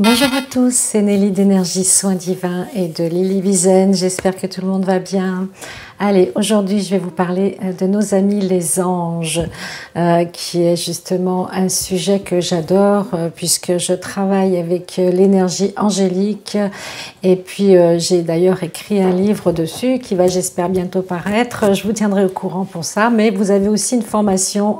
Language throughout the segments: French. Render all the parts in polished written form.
Bonjour à tous, c'est Nelly d'Énergie Soins Divins et de Lily Bizen. J'espère que tout le monde va bien. Allez, aujourd'hui je vais vous parler de nos amis les anges, qui est justement un sujet que j'adore puisque je travaille avec l'énergie angélique et puis j'ai d'ailleurs écrit un livre dessus qui va, j'espère, bientôt paraître. Je vous tiendrai au courant pour ça, mais vous avez aussi une formation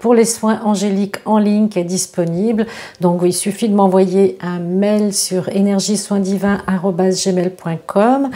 pour les soins angéliques en ligne qui est disponible. Donc il suffit de m'envoyer un mail sur energiesoinsdivins@gmail.com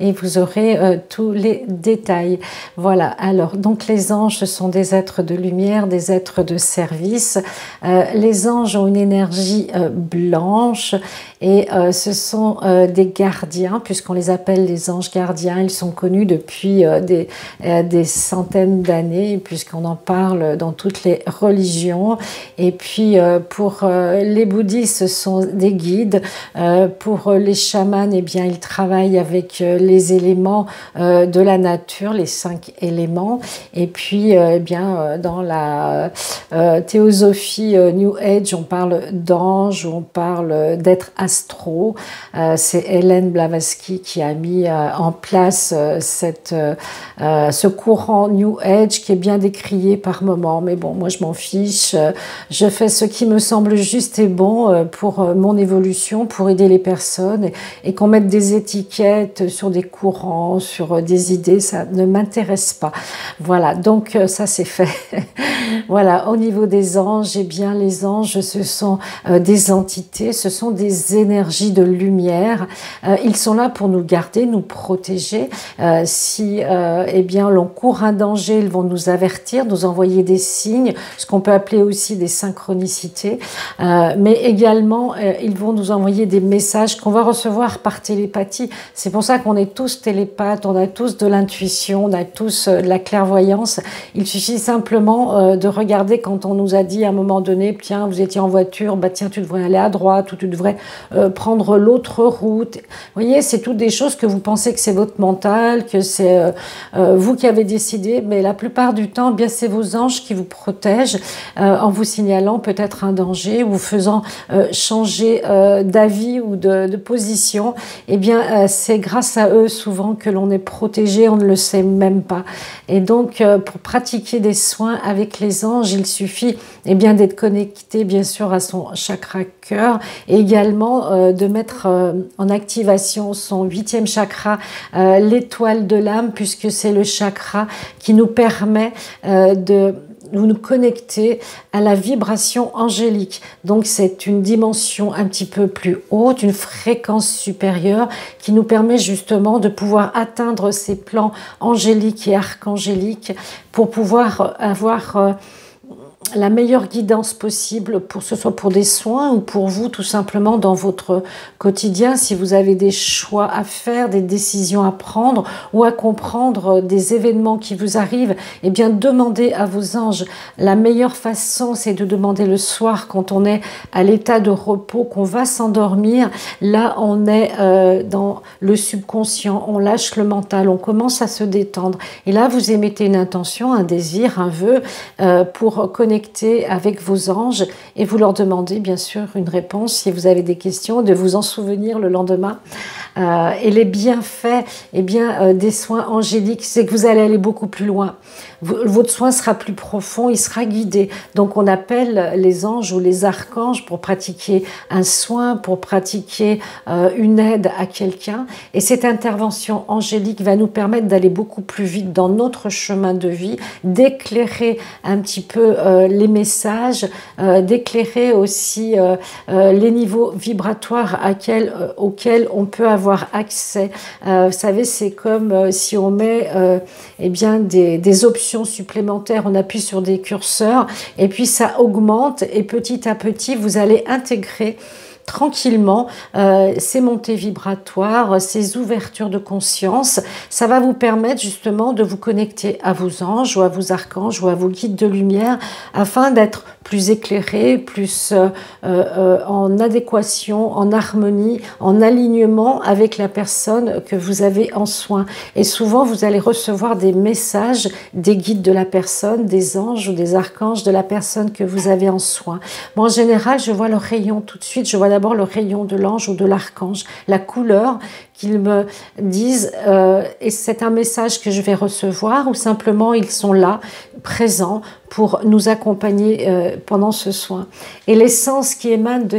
et vous aurez tous les détails. Voilà, alors donc les anges, ce sont des êtres de lumière, des êtres de service. Les anges ont une énergie blanche et ce sont des gardiens, puisqu'on les appelle les anges gardiens. Ils sont connus depuis des centaines d'années, puisqu'on en parle dans toutes les religions. Et puis pour les bouddhistes, ce sont des guides. Pour les chamans, eh bien, ils travaillent avec les éléments de la nature, les 5 éléments. Et puis eh bien, dans la théosophie New Age, on parle d'ange, on parle d'être astro. C'est Hélène Blavatsky qui a mis en place ce courant New Age qui est bien décrié par moment, mais bon, moi je m'en fiche. Je fais ce qui me semble juste et bon pour mon évolution, pour aider les personnes, et qu'on mette des étiquettes sur des courants, sur des idées, ça ne m'intéresse pas. Voilà, donc ça c'est fait. Voilà, au niveau des anges, eh bien les anges, ce sont des entités, ce sont des énergies de lumière. Ils sont là pour nous garder, nous protéger. Si eh bien l'on court un danger, ils vont nous avertir, nous envoyer des signes, ce qu'on peut appeler aussi des synchronicités, mais également ils vont nous envoyer des messages qu'on va recevoir par télépathie. C'est pour ça qu'on est tous télépathes, on a tous de l'intuition, on a tous de la clairvoyance. Il suffit simplement de regarder quand on nous a dit à un moment donné, tiens, vous étiez en voiture, bah tiens, tu devrais aller à droite, ou tu devrais prendre l'autre route. Vous voyez, c'est toutes des choses que vous pensez que c'est votre mental, que c'est vous qui avez décidé, mais la plupart du temps, eh bien c'est vos anges qui vous protègent en vous signalant peut-être un danger, ou vous faisant changer d'avis ou de position. Eh bien, c'est grâce à eux souvent que l'on est protégé, on ne le sait même pas. Et donc, pour pratiquer des soins avec les anges, il suffit eh bien d'être connecté bien sûr à son chakra cœur, et également de mettre en activation son 8e chakra, l'étoile de l'âme, puisque c'est le chakra qui nous permet de nous connecter à la vibration angélique. Donc c'est une dimension un petit peu plus haute, une fréquence supérieure qui nous permet justement de pouvoir atteindre ces plans angéliques et archangéliques pour pouvoir avoir la meilleure guidance possible, pour ce soit pour des soins ou pour vous tout simplement dans votre quotidien, si vous avez des choix à faire, des décisions à prendre ou à comprendre, des événements qui vous arrivent. Eh bien, demandez à vos anges. La meilleure façon, c'est de demander le soir, quand on est à l'état de repos, qu'on va s'endormir. Là, on est dans le subconscient, on lâche le mental, on commence à se détendre, et là vous émettez une intention, un désir, un vœu pour connaître avec vos anges, et vous leur demandez bien sûr une réponse si vous avez des questions, de vous en souvenir le lendemain. Et les bienfaits eh bien, des soins angéliques, c'est que vous allez aller beaucoup plus loin. Votre soin sera plus profond, il sera guidé. Donc on appelle les anges ou les archanges pour pratiquer un soin, pour pratiquer une aide à quelqu'un. Et cette intervention angélique va nous permettre d'aller beaucoup plus vite dans notre chemin de vie, d'éclairer un petit peu les messages, d'éclairer aussi les niveaux vibratoires auxquels on peut avoir accès. Vous savez, c'est comme si on met eh bien, des options supplémentaires, on appuie sur des curseurs et puis ça augmente, et petit à petit vous allez intégrer tranquillement ces montées vibratoires, ces ouvertures de conscience. Ça va vous permettre justement de vous connecter à vos anges ou à vos archanges ou à vos guides de lumière, afin d'être plus éclairé, plus en adéquation, en harmonie, en alignement avec la personne que vous avez en soin. Et souvent vous allez recevoir des messages des guides de la personne, des anges ou des archanges de la personne que vous avez en soin. Bon, en général, je vois leur rayon tout de suite, je vois d'abord le rayon de l'ange ou de l'archange, la couleur, qu'ils me disent et c'est un message que je vais recevoir ou simplement ils sont là, présents, pour nous accompagner pendant ce soin. Et l'essence qui émane de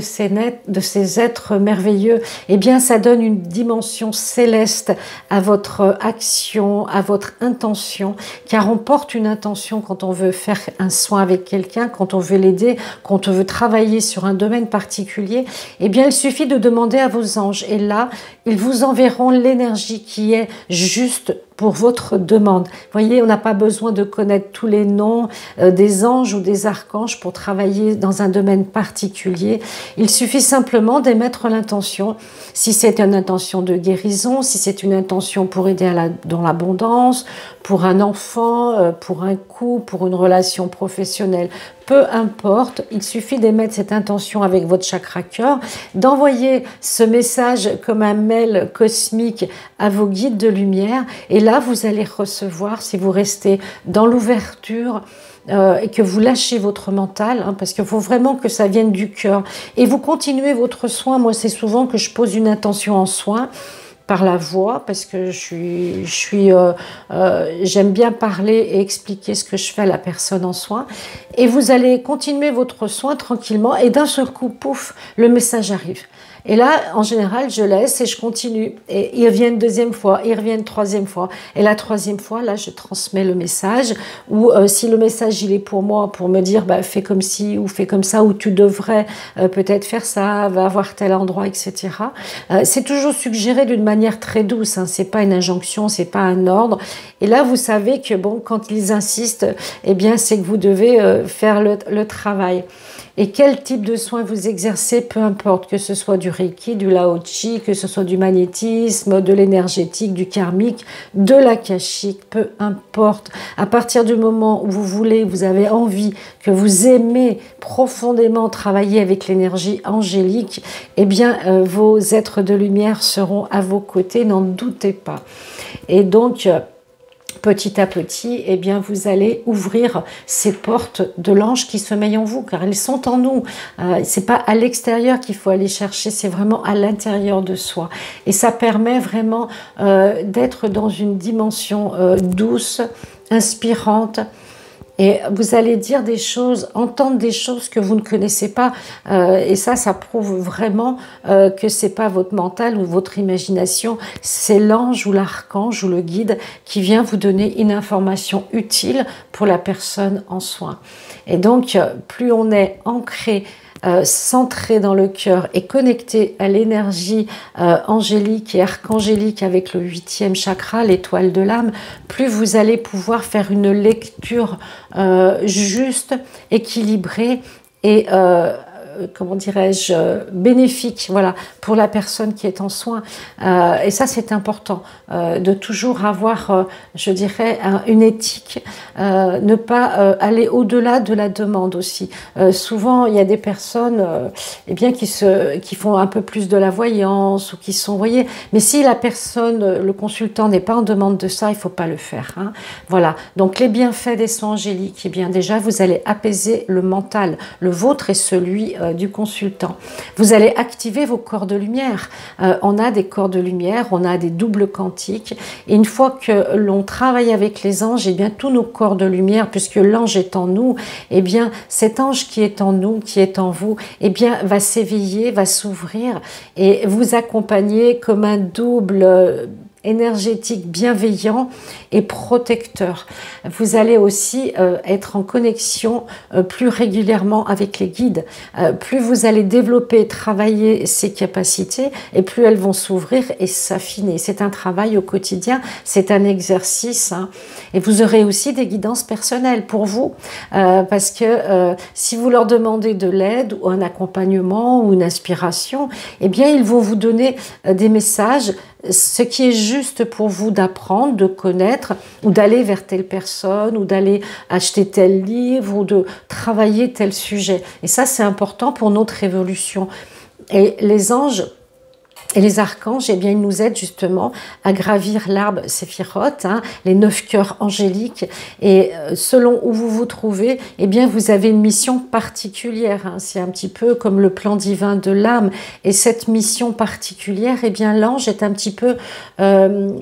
ces êtres merveilleux, eh bien ça donne une dimension céleste à votre action, à votre intention, car on porte une intention quand on veut faire un soin avec quelqu'un, quand on veut l'aider, quand on veut travailler sur un domaine particulier, eh bien il suffit de demander à vos anges et là, ils vous enverront l'énergie qui est juste pour votre demande. Vous voyez, on n'a pas besoin de connaître tous les noms des anges ou des archanges pour travailler dans un domaine particulier. Il suffit simplement d'émettre l'intention. Si c'est une intention de guérison, si c'est une intention pour aider à dans l'abondance, pour un enfant, pour un couple, pour une relation professionnelle, peu importe, il suffit d'émettre cette intention avec votre chakra cœur, d'envoyer ce message comme un mail cosmique à vos guides de lumière et là vous allez recevoir, si vous restez dans l'ouverture et que vous lâchez votre mental, hein, parce qu'il faut vraiment que ça vienne du cœur et vous continuez votre soin. Moi c'est souvent que je pose une intention en soin par la voix, parce que j'aime bien parler et expliquer ce que je fais à la personne en soin. Et vous allez continuer votre soin tranquillement, et d'un seul coup, pouf, le message arrive. Et là, en général, je laisse et je continue. Et ils reviennent deuxième fois, ils reviennent troisième fois. Et la troisième fois, là, je transmets le message. Ou si le message, il est pour moi, pour me dire, bah, fais comme ci ou fais comme ça, ou tu devrais peut-être faire ça, va voir tel endroit, etc. C'est toujours suggéré d'une manière très douce. Hein. C'est pas une injonction, c'est pas un ordre. Et là, vous savez que, bon, quand ils insistent, eh bien, c'est que vous devez faire le travail. Et quel type de soin vous exercez, peu importe, que ce soit du Reiki, du Lao-Chi, que ce soit du magnétisme, de l'énergétique, du karmique, de l'akashique, peu importe. À partir du moment où vous voulez, vous avez envie, que vous aimez profondément travailler avec l'énergie angélique, eh bien, vos êtres de lumière seront à vos côtés, n'en doutez pas. Et donc, petit à petit, eh bien, vous allez ouvrir ces portes de l'ange qui sommeillent en vous, car elles sont en nous. C'est pas à l'extérieur qu'il faut aller chercher, c'est vraiment à l'intérieur de soi. Et ça permet vraiment d'être dans une dimension douce, inspirante. Et vous allez dire des choses, entendre des choses que vous ne connaissez pas. Et ça prouve vraiment que c'est pas votre mental ou votre imagination. C'est l'ange ou l'archange ou le guide qui vient vous donner une information utile pour la personne en soin. Et donc, plus on est ancré, centré dans le cœur et connecté à l'énergie angélique et archangélique avec le 8e chakra, l'étoile de l'âme, plus vous allez pouvoir faire une lecture juste, équilibrée et comment dirais-je, bénéfique, voilà, pour la personne qui est en soin. Et ça, c'est important, de toujours avoir, je dirais, une éthique, ne pas aller au-delà de la demande aussi. Souvent, il y a des personnes eh bien, qui font un peu plus de la voyance ou qui sont, vous voyez, mais si la personne, le consultant n'est pas en demande de ça, il ne faut pas le faire. Hein. Voilà, donc les bienfaits des soins angéliques, eh bien, déjà, vous allez apaiser le mental, le vôtre et celui du consultant. Vous allez activer vos corps de lumière. On a des corps de lumière, on a des doubles quantiques. Et une fois que l'on travaille avec les anges, et bien tous nos corps de lumière, puisque l'ange est en nous, et bien cet ange qui est en nous, qui est en vous, et bien va s'éveiller, va s'ouvrir et vous accompagner comme un double énergétique, bienveillant et protecteur. Vous allez aussi être en connexion plus régulièrement avec les guides. Plus vous allez développer, travailler ces capacités et plus elles vont s'ouvrir et s'affiner. C'est un travail au quotidien, c'est un exercice. Hein. Et vous aurez aussi des guidances personnelles pour vous parce que si vous leur demandez de l'aide ou un accompagnement ou une inspiration, eh bien ils vont vous donner des messages, ce qui est juste pour vous d'apprendre, de connaître, ou d'aller vers telle personne, ou d'aller acheter tel livre, ou de travailler tel sujet. Et ça, c'est important pour notre évolution. Et les anges Et les archanges, eh bien, ils nous aident justement à gravir l'arbre séphiroth, hein, les 9 cœurs angéliques. Et selon où vous vous trouvez, eh bien, vous avez une mission particulière. Hein. C'est un petit peu comme le plan divin de l'âme. Et cette mission particulière, eh bien, l'ange est un petit peu, je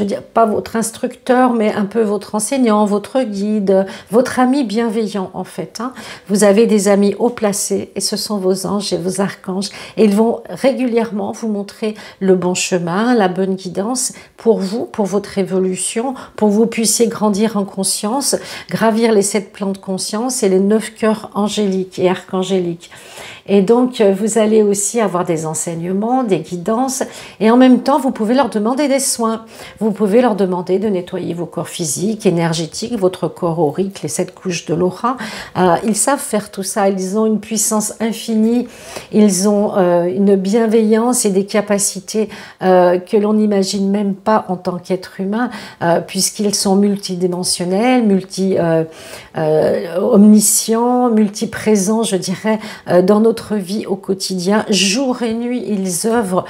veux dire, pas votre instructeur, mais un peu votre enseignant, votre guide, votre ami bienveillant, en fait. Hein. Vous avez des amis haut placés, et ce sont vos anges et vos archanges. Et ils vont régulièrement vous montrer le bon chemin, la bonne guidance pour vous, pour votre évolution, pour que vous puissiez grandir en conscience, gravir les 7 plans de conscience et les 9 cœurs angéliques et archangéliques. Et donc, vous allez aussi avoir des enseignements, des guidances. Et en même temps, vous pouvez leur demander des soins. Vous pouvez leur demander de nettoyer vos corps physiques, énergétiques, votre corps aurique, les 7 couches de l'aura. Ils savent faire tout ça. Ils ont une puissance infinie. Ils ont une bienveillance et des capacités que l'on n'imagine même pas en tant qu'être humain, puisqu'ils sont multidimensionnels, omniscients, multiprésents, je dirais, dans notre vie au quotidien, jour et nuit. Ils œuvrent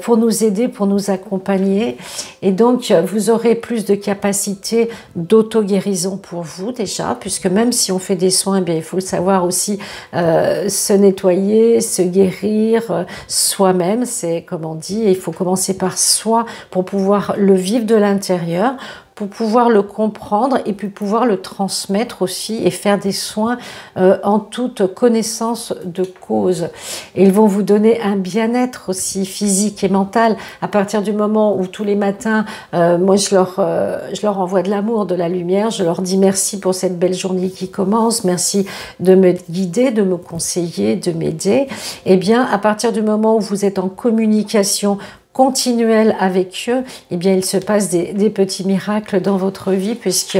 pour nous aider, pour nous accompagner. Et donc, vous aurez plus de capacité d'auto-guérison pour vous déjà, puisque même si on fait des soins, eh bien, il faut le savoir aussi se nettoyer, se guérir soi-même. C'est comme on dit, il faut commencer par soi pour pouvoir le vivre de l'intérieur, pour pouvoir le comprendre et puis pouvoir le transmettre aussi et faire des soins en toute connaissance de cause. Et ils vont vous donner un bien-être aussi physique et mental à partir du moment où tous les matins, moi je leur envoie de l'amour, de la lumière, je leur dis merci pour cette belle journée qui commence, merci de me guider, de me conseiller, de m'aider. Et bien à partir du moment où vous êtes en communication continuel avec eux, eh bien, il se passe des petits miracles dans votre vie, puisque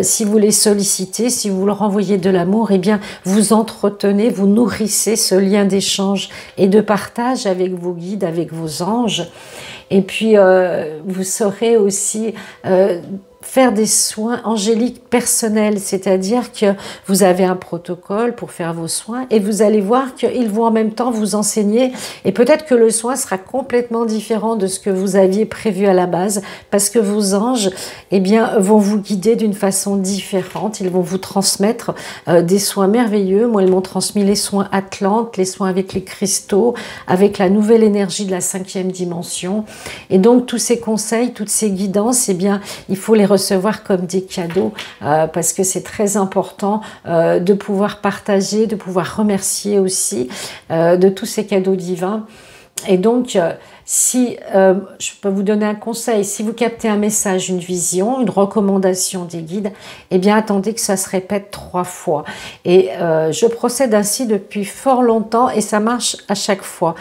si vous les sollicitez, si vous leur envoyez de l'amour, eh bien, vous entretenez, vous nourrissez ce lien d'échange et de partage avec vos guides, avec vos anges. Et puis, vous saurez aussi faire des soins angéliques personnels, c'est-à-dire que vous avez un protocole pour faire vos soins et vous allez voir qu'ils vont en même temps vous enseigner, et peut-être que le soin sera complètement différent de ce que vous aviez prévu à la base, parce que vos anges, eh bien, vont vous guider d'une façon différente. Ils vont vous transmettre des soins merveilleux. Moi, ils m'ont transmis les soins atlantes, les soins avec les cristaux, avec la nouvelle énergie de la 5e dimension. Et donc, tous ces conseils, toutes ces guidances, eh bien, il faut les recevoir comme des cadeaux, parce que c'est très important de pouvoir partager, de pouvoir remercier aussi de tous ces cadeaux divins. Et donc, si je peux vous donner un conseil, si vous captez un message, une vision, une recommandation des guides, eh bien, attendez que ça se répète 3 fois. Et je procède ainsi depuis fort longtemps et ça marche à chaque fois.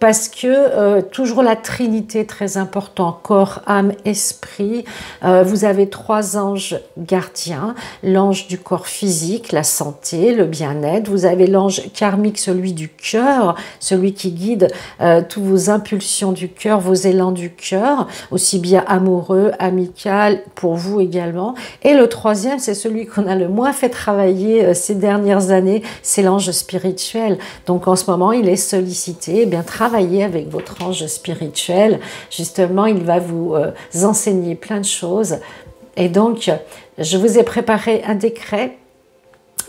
Parce que toujours la Trinité, très important, corps, âme, esprit. Vous avez 3 anges gardiens, l'ange du corps physique, la santé, le bien-être. Vous avez l'ange karmique, celui du cœur, celui qui guide toutes vos impulsions du cœur, vos élans du cœur, aussi bien amoureux, amical, pour vous également. Et le 3e, c'est celui qu'on a le moins fait travailler ces dernières années, c'est l'ange spirituel. Donc en ce moment, il est sollicité, eh bien, travaillez avec votre ange spirituel. Justement, il va vous enseigner plein de choses. Et donc, je vous ai préparé un décret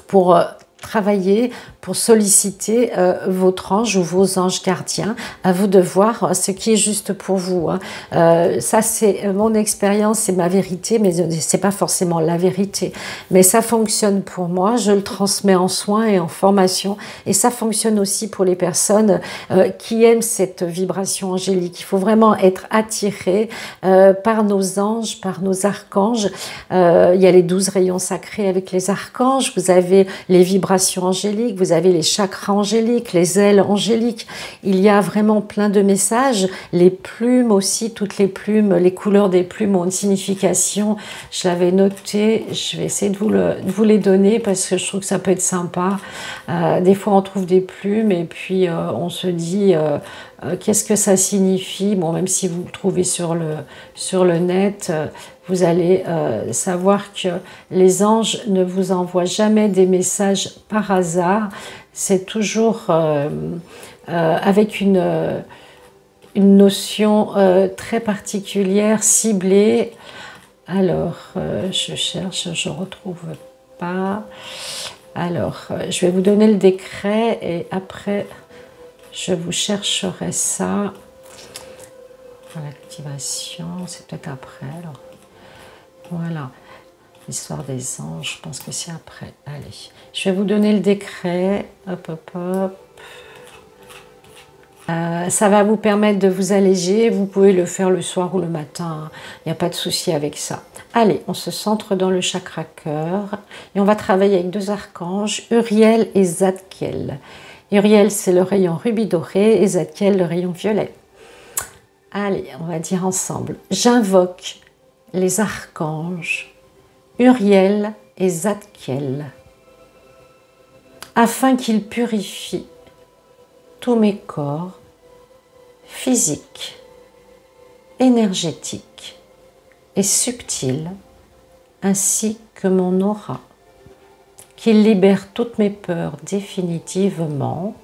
pour travailler, pour solliciter votre ange ou vos anges gardiens. À vous de voir ce qui est juste pour vous. Hein. Ça, c'est mon expérience, c'est ma vérité, mais c'est pas forcément la vérité. Mais ça fonctionne pour moi, je le transmets en soins et en formation, et ça fonctionne aussi pour les personnes qui aiment cette vibration angélique. Il faut vraiment être attiré par nos anges, par nos archanges. Il y a les 12 rayons sacrés avec les archanges, vous avez les vibrations angéliques, vous avez les chakras angéliques, les ailes angéliques. Il y a vraiment plein de messages. Les plumes aussi, toutes les plumes, les couleurs des plumes ont une signification. Je l'avais noté, je vais essayer de vous les donner parce que je trouve que ça peut être sympa. Des fois, on trouve des plumes et puis on se dit qu'est-ce que ça signifie. Bon, même si vous le trouvez sur le net, vous allez savoir que les anges ne vous envoient jamais des messages par hasard. C'est toujours avec une une notion très particulière, ciblée. Alors, je cherche, je ne retrouve pas. Alors, je vais vous donner le décret et après, je vous chercherai ça. L'activation, c'est peut-être après. Alors. Voilà. L'histoire des anges, je pense que c'est après. Allez, je vais vous donner le décret. Hop, hop, hop. Ça va vous permettre de vous alléger. Vous pouvez le faire le soir ou le matin. Il n'y a pas de souci avec ça. Allez, on se centre dans le chakra cœur. Et on va travailler avec deux archanges, Uriel et Zadkiel. Uriel, c'est le rayon rubis doré et Zadkiel, le rayon violet. Allez, on va dire ensemble. J'invoque les archanges Uriel et Zadkiel afin qu'ils purifient tous mes corps physiques, énergétiques et subtils, ainsi que mon aura, qu'ils libèrent toutes mes peurs définitivement,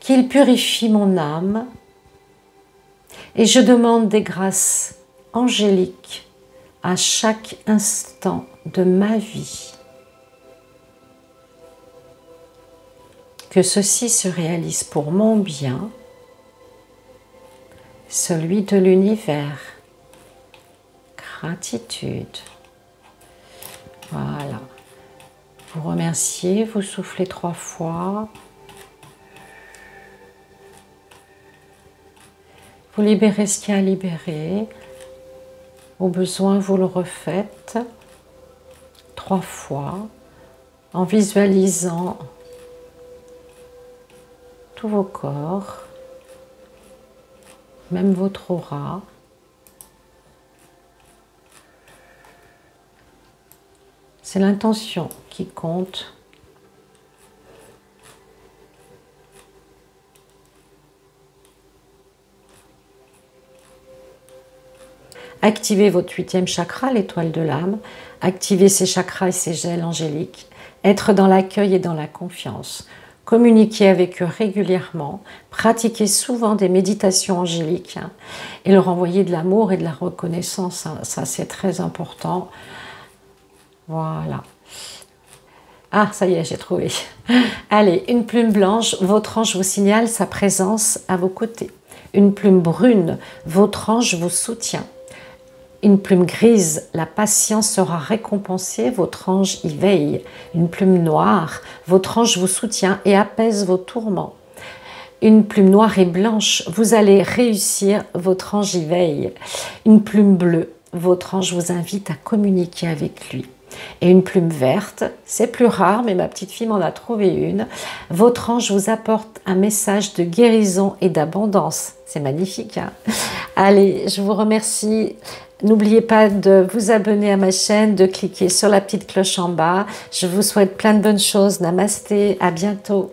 qu'ils purifient mon âme, et je demande des grâces angéliques à chaque instant de ma vie. Que ceci se réalise pour mon bien, celui de l'univers. Gratitude. Voilà. Vous remerciez, vous soufflez 3 fois. Vous libérez ce qu'il y a à libérer. Au besoin, vous le refaites 3 fois en visualisant tous vos corps, même votre aura. C'est l'intention qui compte. Activez votre 8e chakra, l'étoile de l'âme. Activez ses chakras et ses gels angéliques. Être dans l'accueil et dans la confiance. Communiquez avec eux régulièrement. Pratiquez souvent des méditations angéliques. Et leur envoyer de l'amour et de la reconnaissance. Ça, c'est très important. Voilà. Ah, ça y est, j'ai trouvé. Allez, une plume blanche. Votre ange vous signale sa présence à vos côtés. Une plume brune. Votre ange vous soutient. Une plume grise, la patience sera récompensée, votre ange y veille. Une plume noire, votre ange vous soutient et apaise vos tourments. Une plume noire et blanche, vous allez réussir, votre ange y veille. Une plume bleue, votre ange vous invite à communiquer avec lui. Et une plume verte, c'est plus rare, mais ma petite fille m'en a trouvé une. Votre ange vous apporte un message de guérison et d'abondance. C'est magnifique, hein? Allez, je vous remercie. N'oubliez pas de vous abonner à ma chaîne, de cliquer sur la petite cloche en bas. Je vous souhaite plein de bonnes choses. Namasté, à bientôt.